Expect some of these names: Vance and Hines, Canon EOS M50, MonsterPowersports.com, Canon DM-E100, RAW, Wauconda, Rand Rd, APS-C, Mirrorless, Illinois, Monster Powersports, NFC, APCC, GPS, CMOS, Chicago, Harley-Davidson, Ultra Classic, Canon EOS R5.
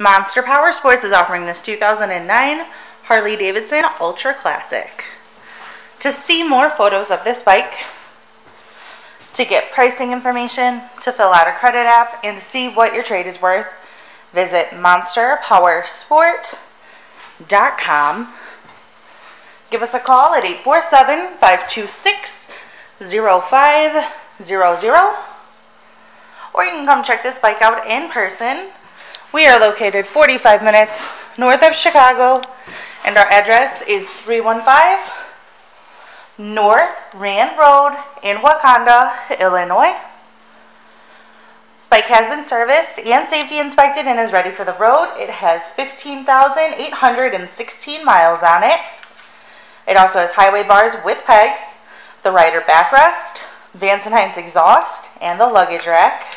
Monster Powersports is offering this 2009 Harley-Davidson Ultra Classic. To see more photos of this bike, to get pricing information, to fill out a credit app, and to see what your trade is worth, visit MonsterPowersports.com. Give us a call at 847-526-0500, or you can come check this bike out in person. We are located 45 minutes north of Chicago, and our address is 315 North Rand Road in Wauconda, Illinois. This bike has been serviced and safety inspected and is ready for the road. It has 15,816 miles on it. It also has highway bars with pegs, the rider backrest, Vance and Hines exhaust, and the luggage rack.